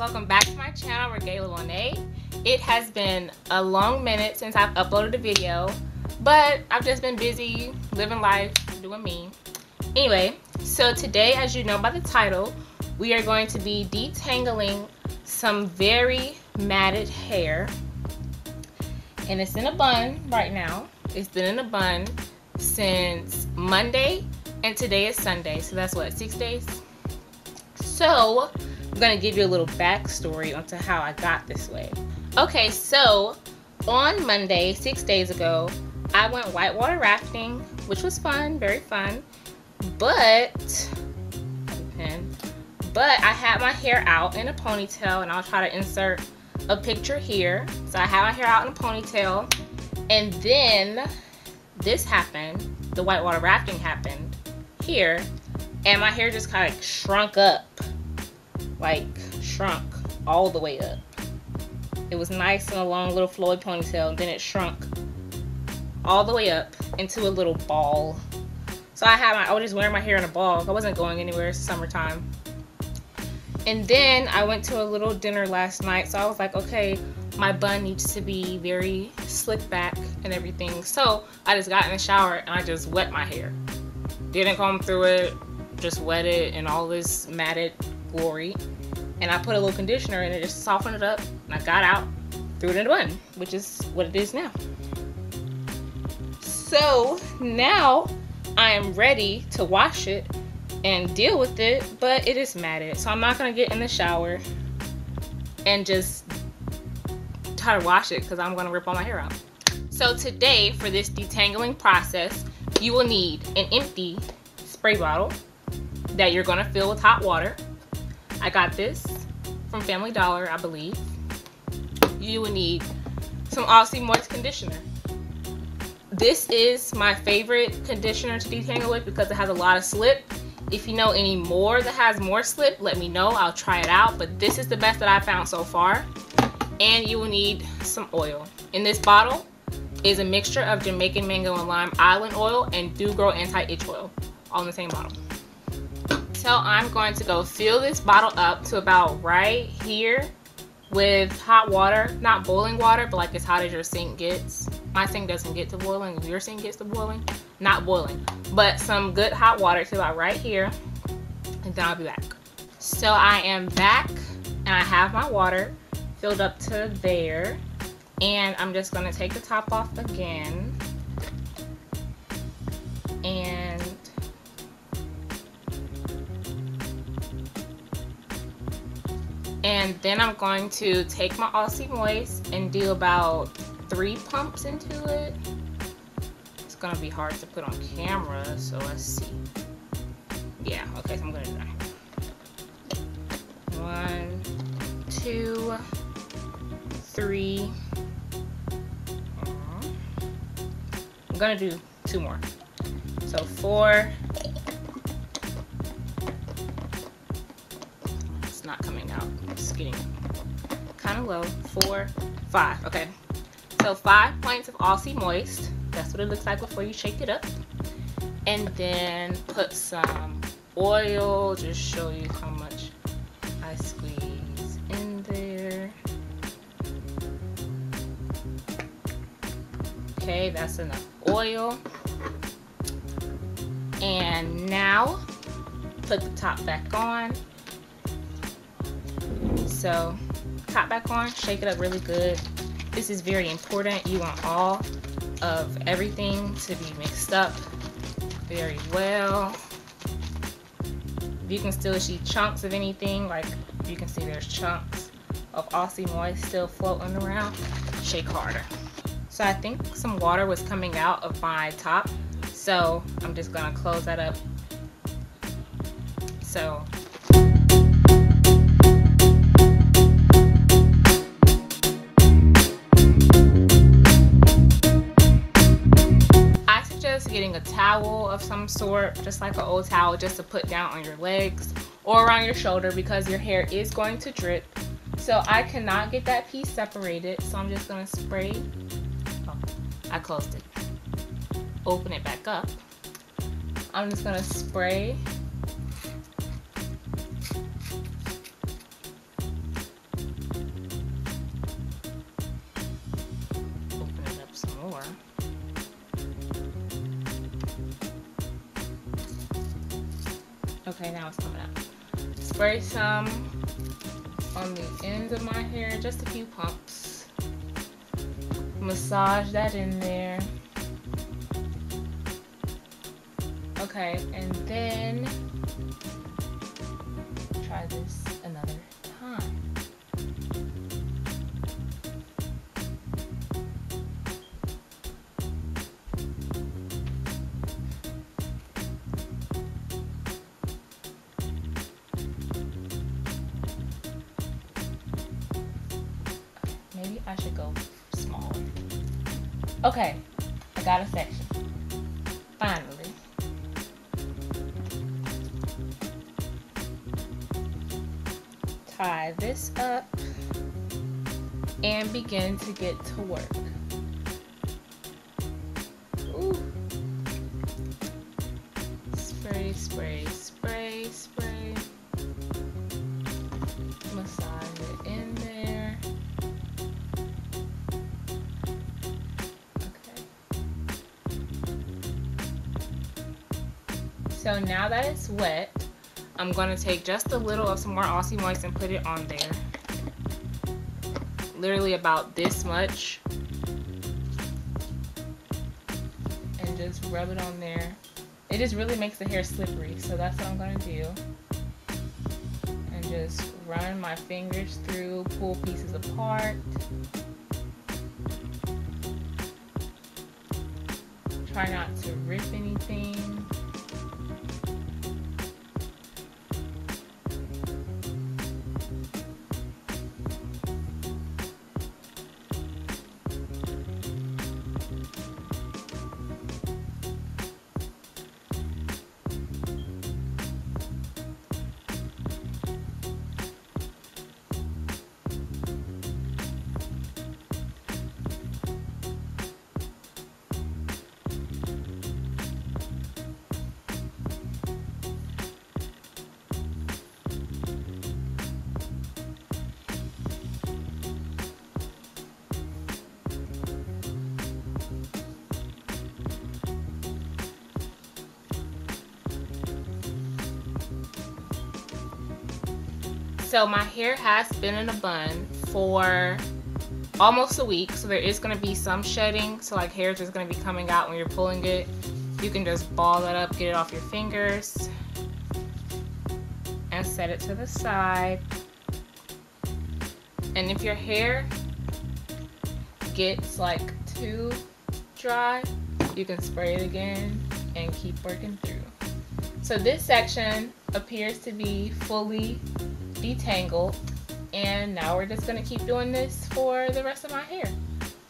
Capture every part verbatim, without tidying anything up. welcome back to my channel. We're Gayla Monet. It has been a long minute since I've uploaded a video, but I've just been busy living life, doing me. Anyway, so today, as you know by the title, we are going to be detangling some very matted hair, and it's in a bun right now. It's been in a bun since Monday, and today is Sunday, so that's what, six days? So I'm gonna give you a little backstory onto how I got this way. Okay, so on Monday, six days ago, I went whitewater rafting, which was fun, very fun, but but I had my hair out in a ponytail, and I'll try to insert a picture here. So I had my hair out in a ponytail, and then this happened, the whitewater rafting happened here, and my hair just kind of shrunk up, like shrunk all the way up. It was nice and a long little Floyd ponytail, and then it shrunk all the way up into a little ball. So I had my, I was just wearing my hair in a ball. I wasn't going anywhere, it's summertime. And then I went to a little dinner last night, so I was like, okay, my bun needs to be very slick back and everything. So I just got in the shower and I just wet my hair. Didn't comb through it, just wet it in all this matted glory. And I put a little conditioner and it just softened it up. And I got out, threw it in the bun, which is what it is now. So now I am ready to wash it and deal with it, but it is matted, so I'm not gonna get in the shower and just try to wash it because I'm gonna rip all my hair out. So today, for this detangling process, you will need an empty spray bottle that you're gonna fill with hot water. I got this from Family Dollar, I believe. You will need some Aussie Moist Conditioner. This is my favorite conditioner to detangle with because it has a lot of slip. If you know any more that has more slip, let me know. I'll try it out, but this is the best that I found so far. And you will need some oil. In this bottle is a mixture of Jamaican Mango and Lime Island Oil and DooGro Anti-Itch Oil, all in the same bottle. So I'm going to go fill this bottle up to about right here with hot water, not boiling water, but like as hot as your sink gets. My sink doesn't get to boiling, if your sink gets to boiling, not boiling, but some good hot water to about right here, and then I'll be back. So I am back, and I have my water filled up to there, and I'm just gonna take the top off again, and and then I'm going to take my Aussie Moist and do about three pumps into it. It's gonna be hard to put on camera, so let's see. Yeah, okay, so I'm gonna do that. One, two, three. I'm gonna do two more. So four. It's not coming out, it's getting kind of low. Four, five, okay. So five pints of Aussie Moist, that's what it looks like before you shake it up. And then put some oil, just show you how much I squeeze in there. Okay, that's enough oil. And now put the top back on. So top back on, shake it up really good. This is very important. You want all of everything to be mixed up very well. You can still see chunks of anything, like you can see there's chunks of Aussie Moist still floating around. Shake harder. So I think some water was coming out of my top, so I'm just gonna close that up. So getting a towel of some sort, just like an old towel, just to put down on your legs or around your shoulder because your hair is going to drip. So I cannot get that piece separated, so I'm just gonna spray. Oh, I closed it. Open it back up. I'm just gonna spray Okay, now it's coming out. Spray some on the ends of my hair, just a few pops. Massage that in there. Okay, and then try this another time. Maybe I should go smaller. Okay, I got a section. Finally. Tie this up and begin to get to work. Ooh. Spray, spray, spray, spray. Massage it in there. Okay. So now that it's wet, I'm gonna take just a little of some more Aussie Moist and put it on there. Literally about this much. And just rub it on there. It just really makes the hair slippery, so that's what I'm gonna do. And just run my fingers through, pull pieces apart. Try not to rip anything. So my hair has been in a bun for almost a week, so there is going to be some shedding. So like hair is just going to be coming out when you're pulling it. You can just ball that up, get it off your fingers, and set it to the side. And if your hair gets like too dry, you can spray it again and keep working through. So this section appears to be fully detangled, and now we're just going to keep doing this for the rest of my hair.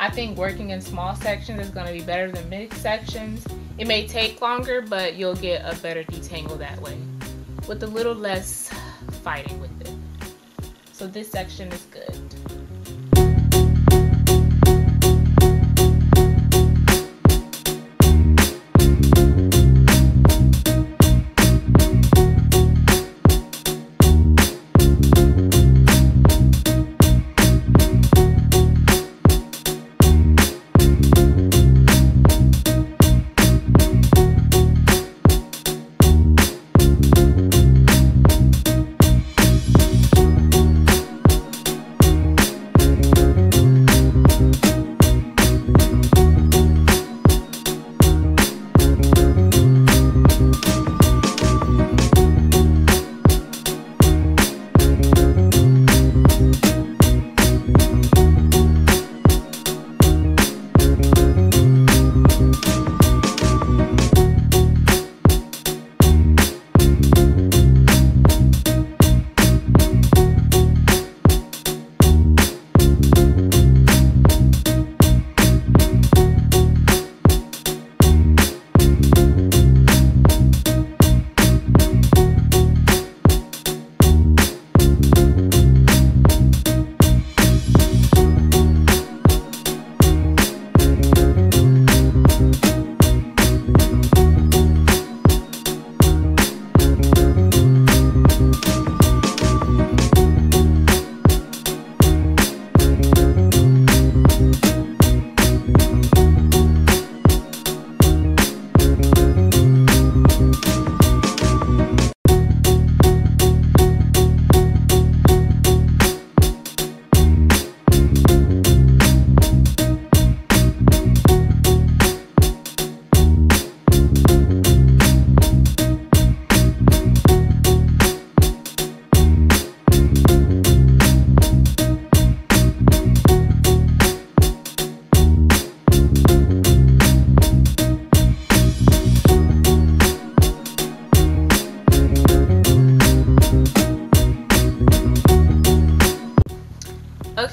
I think working in small sections is going to be better than big sections. It may take longer, but you'll get a better detangle that way with a little less fighting with it. So this section is good.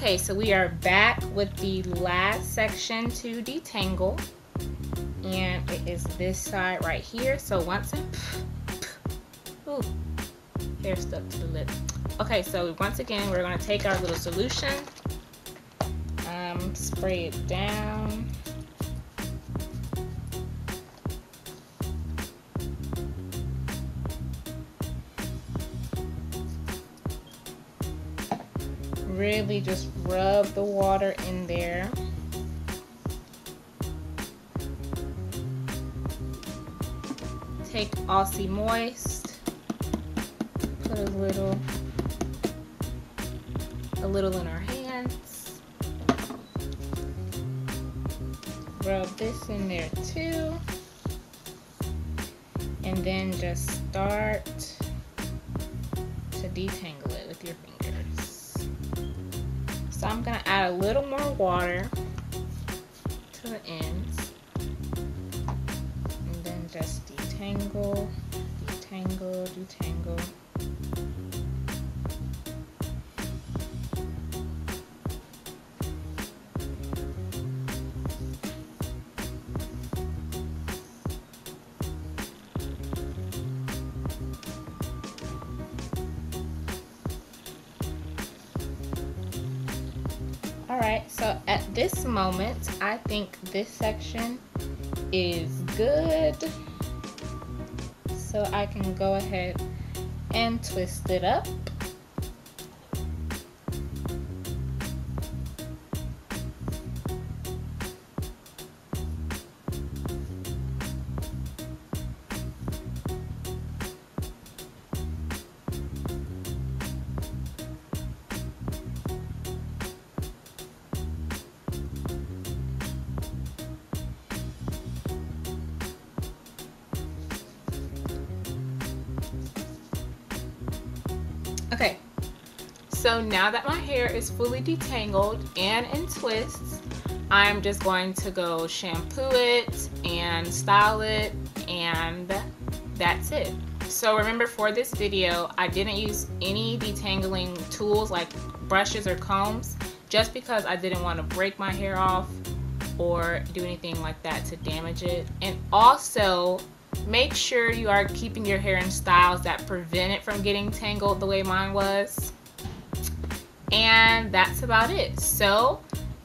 Okay, so we are back with the last section to detangle, and it is this side right here. So once it, ooh, hair stuck to the lip. Okay, so once again, we're gonna take our little solution, um, spray it down. Really just rub the water in there. Take Aussie Moist, put a little, a little in our hands. Rub this in there too. And then just start to detangle it with your fingers. So I'm gonna add a little more water to the ends and then just detangle, detangle, detangle. Alright, so at this moment, I think this section is good. So I can go ahead and twist it up. Okay, so now that my hair is fully detangled and in twists, I'm just going to go shampoo it and style it, and that's it. So remember, for this video, I didn't use any detangling tools like brushes or combs, just because I didn't want to break my hair off or do anything like that to damage it. And also, make sure you are keeping your hair in styles that prevent it from getting tangled the way mine was. And that's about it. So,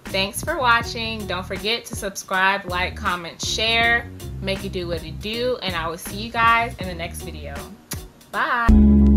thanks for watching. Don't forget to subscribe, like, comment, share, make you do what you do, and I will see you guys in the next video. Bye!